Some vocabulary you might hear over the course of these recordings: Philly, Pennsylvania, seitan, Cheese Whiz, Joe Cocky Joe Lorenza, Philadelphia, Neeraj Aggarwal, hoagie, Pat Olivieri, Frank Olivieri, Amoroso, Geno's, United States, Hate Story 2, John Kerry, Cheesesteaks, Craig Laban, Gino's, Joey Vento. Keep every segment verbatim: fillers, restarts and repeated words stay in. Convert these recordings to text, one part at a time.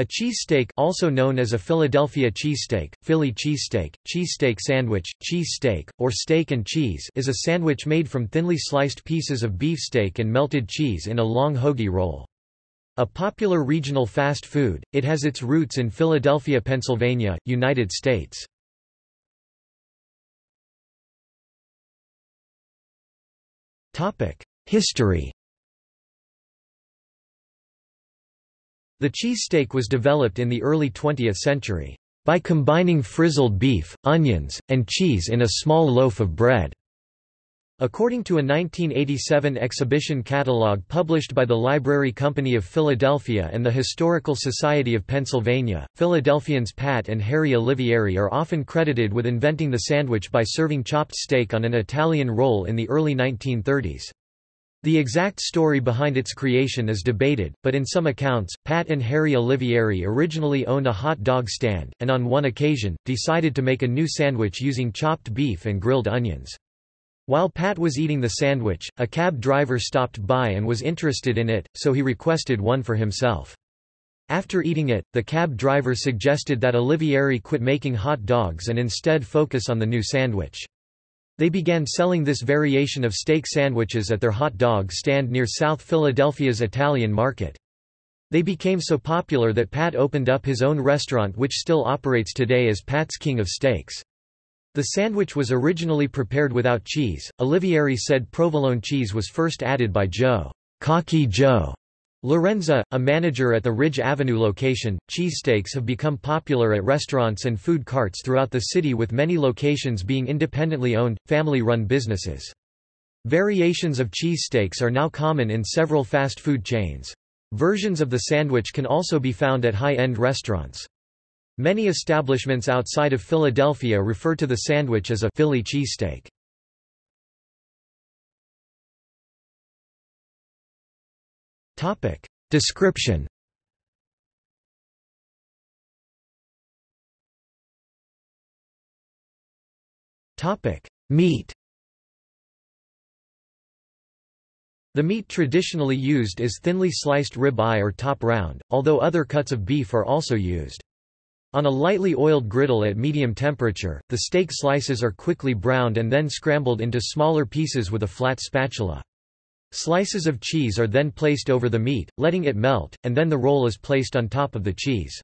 A cheesesteak, also known as a Philadelphia cheesesteak, Philly cheesesteak, cheesesteak sandwich, cheese steak, or steak and cheese, is a sandwich made from thinly sliced pieces of beefsteak and melted cheese in a long hoagie roll. A popular regional fast food, it has its roots in Philadelphia, Pennsylvania, United States. History. The cheesesteak was developed in the early twentieth century, by combining frizzled beef, onions, and cheese in a small loaf of bread. According to a nineteen eighty-seven exhibition catalog published by the Library Company of Philadelphia and the Historical Society of Pennsylvania, Philadelphians Pat and Harry Olivieri are often credited with inventing the sandwich by serving chopped steak on an Italian roll in the early nineteen thirties. The exact story behind its creation is debated, but in some accounts, Pat and Harry Olivieri originally owned a hot dog stand, and on one occasion, decided to make a new sandwich using chopped beef and grilled onions. While Pat was eating the sandwich, a cab driver stopped by and was interested in it, so he requested one for himself. After eating it, the cab driver suggested that Olivieri quit making hot dogs and instead focus on the new sandwich. They began selling this variation of steak sandwiches at their hot dog stand near South Philadelphia's Italian market. They became so popular that Pat opened up his own restaurant, which still operates today as Pat's King of Steaks. The sandwich was originally prepared without cheese. Olivieri said provolone cheese was first added by Joe "Cocky Joe" Lorenza, a manager at the Ridge Avenue location. Cheesesteaks have become popular at restaurants and food carts throughout the city, with many locations being independently owned, family-run businesses. Variations of cheesesteaks are now common in several fast food chains. Versions of the sandwich can also be found at high-end restaurants. Many establishments outside of Philadelphia refer to the sandwich as a Philly cheesesteak. Description. Meat. The meat traditionally used is thinly sliced rib eye or top round, although other cuts of beef are also used. On a lightly oiled griddle at medium temperature, the steak slices are quickly browned and then scrambled into smaller pieces with a flat spatula. Slices of cheese are then placed over the meat, letting it melt, and then the roll is placed on top of the cheese.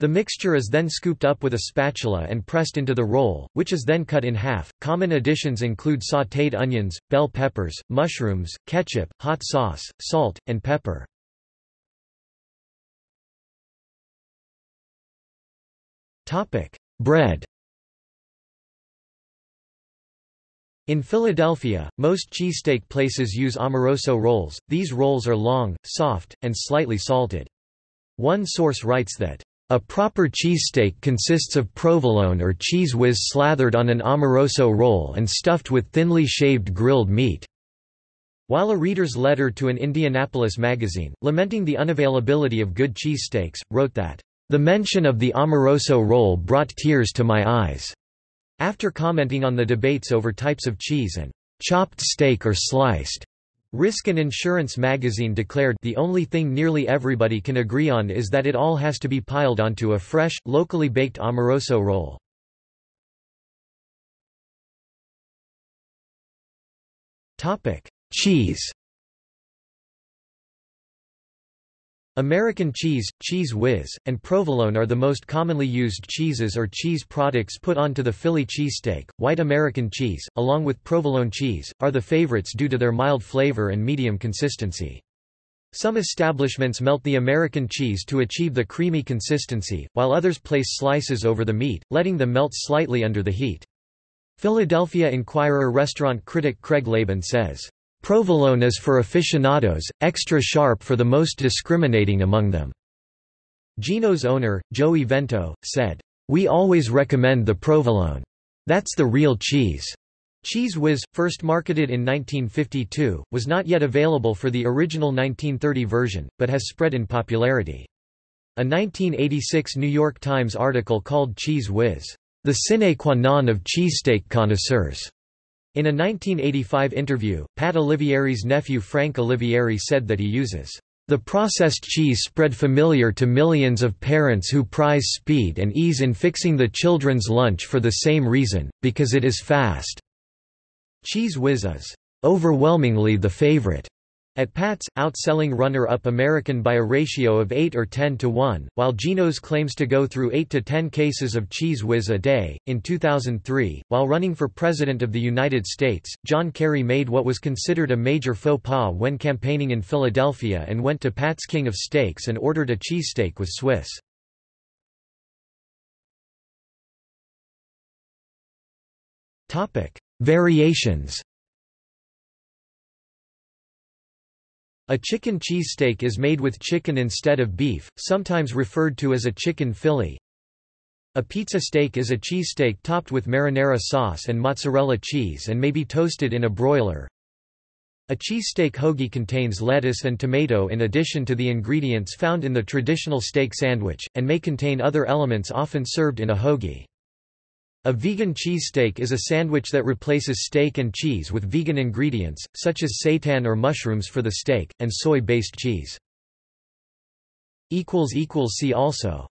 The mixture is then scooped up with a spatula and pressed into the roll, which is then cut in half. Common additions include sautéed onions, bell peppers, mushrooms, ketchup, hot sauce, salt, and pepper. Topic: Bread. In Philadelphia, most cheesesteak places use Amoroso rolls. These rolls are long, soft, and slightly salted. One source writes that, "...a proper cheesesteak consists of provolone or cheese whiz slathered on an Amoroso roll and stuffed with thinly shaved grilled meat." While a reader's letter to an Indianapolis magazine, lamenting the unavailability of good cheesesteaks, wrote that, "...the mention of the Amoroso roll brought tears to my eyes." After commenting on the debates over types of cheese and chopped steak or sliced, Risk and Insurance magazine declared, "The only thing nearly everybody can agree on is that it all has to be piled onto a fresh, locally baked Amoroso roll." Cheese. American cheese, Cheese Whiz, and provolone are the most commonly used cheeses or cheese products put onto the Philly cheesesteak. White American cheese, along with provolone cheese, are the favorites due to their mild flavor and medium consistency. Some establishments melt the American cheese to achieve the creamy consistency, while others place slices over the meat, letting them melt slightly under the heat. Philadelphia Inquirer restaurant critic Craig Laban says, "Provolone is for aficionados, extra sharp for the most discriminating among them." Gino's owner, Joey Vento, said, "We always recommend the provolone. That's the real cheese." Cheese Whiz, first marketed in nineteen fifty-two, was not yet available for the original nineteen thirty version, but has spread in popularity. A nineteen eighty-six New York Times article called Cheese Whiz, "the sine qua non of cheesesteak connoisseurs." In a nineteen eighty-five interview, Pat Olivieri's nephew Frank Olivieri said that he uses The processed cheese spread familiar to millions of parents who prize speed and ease in fixing the children's lunch for the same reason, because it is fast. Cheese Whiz is overwhelmingly the favorite at Pat's, outselling runner-up American by a ratio of eight or ten to one, while Geno's claims to go through eight to ten cases of Cheese Whiz a day. In two thousand three, while running for President of the United States, John Kerry made what was considered a major faux pas when campaigning in Philadelphia and went to Pat's King of Steaks and ordered a cheesesteak with Swiss. Topic: Variations. A chicken cheesesteak is made with chicken instead of beef, sometimes referred to as a chicken Philly. A pizza steak is a cheesesteak topped with marinara sauce and mozzarella cheese and may be toasted in a broiler. A cheesesteak hoagie contains lettuce and tomato in addition to the ingredients found in the traditional steak sandwich, and may contain other elements often served in a hoagie. A vegan cheesesteak is a sandwich that replaces steak and cheese with vegan ingredients, such as seitan or mushrooms for the steak, and soy-based cheese. See also